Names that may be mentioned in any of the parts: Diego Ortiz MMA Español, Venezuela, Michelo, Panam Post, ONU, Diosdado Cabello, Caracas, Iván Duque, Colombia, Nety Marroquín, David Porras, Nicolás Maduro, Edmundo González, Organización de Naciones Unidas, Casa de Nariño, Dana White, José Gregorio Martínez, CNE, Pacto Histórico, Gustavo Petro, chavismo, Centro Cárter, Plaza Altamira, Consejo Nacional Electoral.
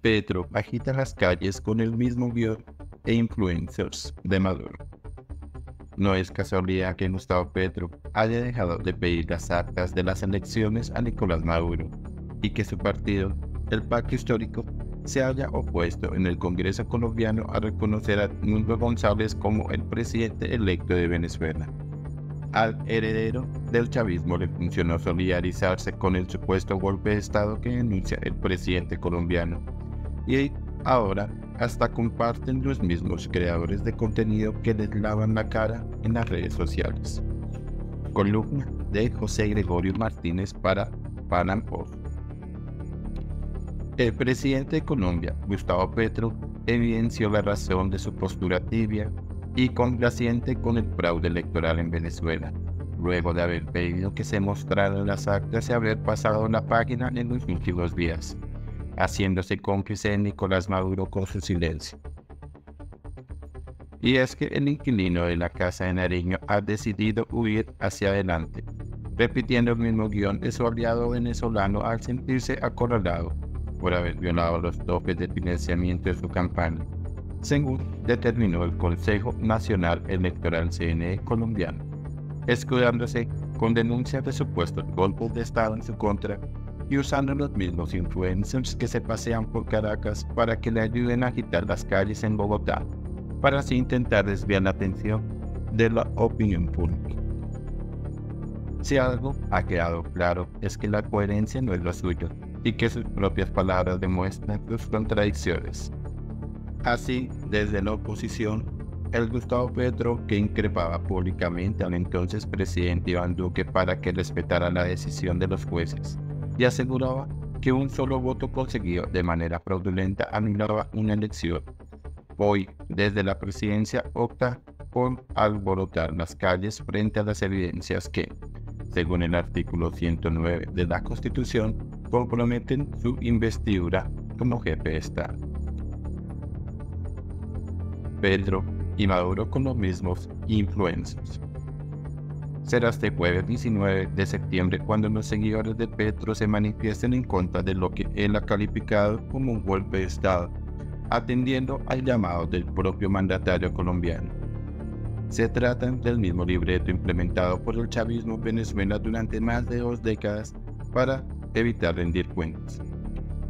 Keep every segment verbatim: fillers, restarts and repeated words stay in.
Petro agita las calles con el mismo guión e influencers de Maduro. No es casualidad que Gustavo Petro haya dejado de pedir las actas de las elecciones a Nicolás Maduro y que su partido, el Pacto Histórico, se haya opuesto en el Congreso colombiano a reconocer a Edmundo González como el presidente electo de Venezuela. Al heredero del chavismo le funcionó solidarizarse con el supuesto golpe de Estado que denuncia el presidente colombiano, y ahora hasta comparten los mismos creadores de contenido que les lavan la cara en las redes sociales. Columna de José Gregorio Martínez para Panam Post. El presidente de Colombia, Gustavo Petro, evidenció la razón de su postura tibia y complaciente con el fraude electoral en Venezuela, luego de haber pedido que se mostraran las actas y haber pasado la página en los últimos días, haciéndose cómplice de Nicolás Maduro con su silencio. Y es que el inquilino de la Casa de Nariño ha decidido huir hacia adelante, repitiendo el mismo guión de su aliado venezolano al sentirse acorralado por haber violado los topes de financiamiento de su campaña, según determinó el Consejo Nacional Electoral C N E colombiano, escudándose con denuncias de supuestos golpes de Estado en su contra y usando los mismos influencers que se pasean por Caracas para que le ayuden a agitar las calles en Bogotá, para así intentar desviar la atención de la opinión pública. Si algo ha quedado claro es que la coherencia no es lo suyo y que sus propias palabras demuestran sus contradicciones. Así, desde la oposición, el Gustavo Petro, que increpaba públicamente al entonces presidente Iván Duque para que respetara la decisión de los jueces, y aseguraba que un solo voto conseguido de manera fraudulenta anulaba una elección, hoy, desde la presidencia, opta por alborotar las calles frente a las evidencias que, según el artículo ciento nueve de la Constitución, comprometen su investidura como jefe de Estado. Petro y Maduro con los mismos influencers. Será este jueves diecinueve de septiembre cuando los seguidores de Petro se manifiesten en contra de lo que él ha calificado como un golpe de Estado, atendiendo al llamado del propio mandatario colombiano. Se trata del mismo libreto implementado por el chavismo en Venezuela durante más de dos décadas para evitar rendir cuentas.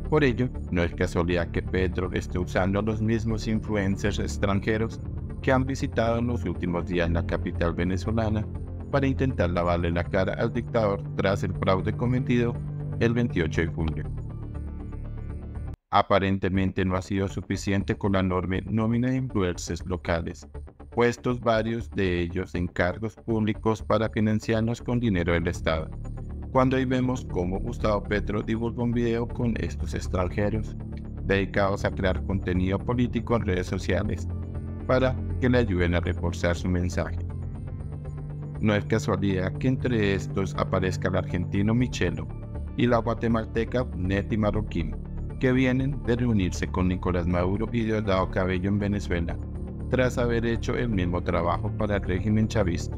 Por ello, no es casualidad que Petro esté usando a los mismos influencers extranjeros que han visitado en los últimos días la capital venezolana para intentar lavarle la cara al dictador tras el fraude cometido el veintiocho de julio. Aparentemente no ha sido suficiente con la enorme nómina de influencers locales, puestos varios de ellos en cargos públicos para financiarnos con dinero del Estado. Cuando ahí vemos cómo Gustavo Petro divulga un video con estos extranjeros, dedicados a crear contenido político en redes sociales, para que le ayuden a reforzar su mensaje. No es casualidad que entre estos aparezca el argentino Michelo y la guatemalteca Nety Marroquín, que vienen de reunirse con Nicolás Maduro y Diosdado Cabello en Venezuela, tras haber hecho el mismo trabajo para el régimen chavista.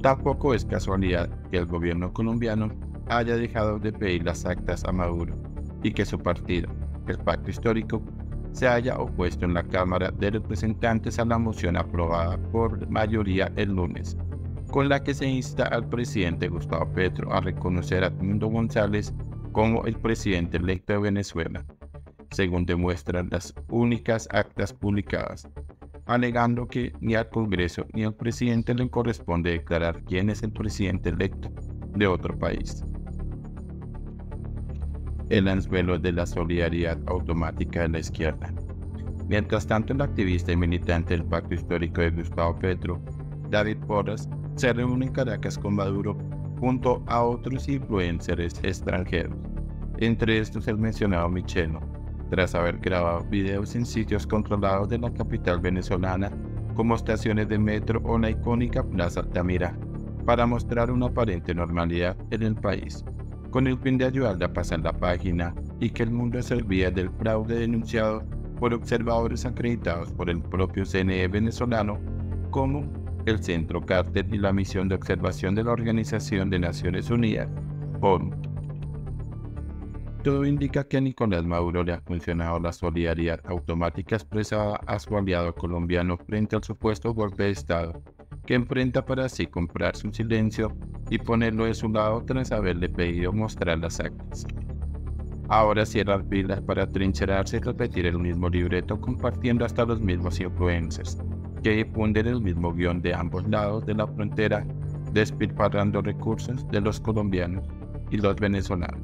Tampoco es casualidad que el gobierno colombiano haya dejado de pedir las actas a Maduro y que su partido, el Pacto Histórico, se haya opuesto en la Cámara de Representantes a la moción aprobada por mayoría el lunes, con la que se insta al presidente Gustavo Petro a reconocer a Edmundo González como el presidente electo de Venezuela, según demuestran las únicas actas publicadas, alegando que ni al Congreso ni al presidente le corresponde declarar quién es el presidente electo de otro país. El anzuelo de la solidaridad automática de la izquierda. Mientras tanto, el activista y militante del Pacto Histórico de Gustavo Petro, David Porras, se reúne en Caracas con Maduro junto a otros influencers extranjeros, entre estos el mencionado Michelo, tras haber grabado videos en sitios controlados de la capital venezolana, como estaciones de metro o la icónica Plaza Altamira, para mostrar una aparente normalidad en el país, con el fin de ayudarle a pasar la página y que el mundo se olvide del fraude denunciado por observadores acreditados por el propio C N E venezolano, como el Centro Cárter y la misión de observación de la Organización de Naciones Unidas, ONU. Todo indica que a Nicolás Maduro le ha funcionado la solidaridad automática expresada a su aliado colombiano frente al supuesto golpe de Estado, que enfrenta para así comprar su silencio y ponerlo de su lado tras haberle pedido mostrar las actas. Ahora cierran filas para trincherarse y repetir el mismo libreto, compartiendo hasta los mismos influencers, que difunden el mismo guión de ambos lados de la frontera, despilfarrando recursos de los colombianos y los venezolanos.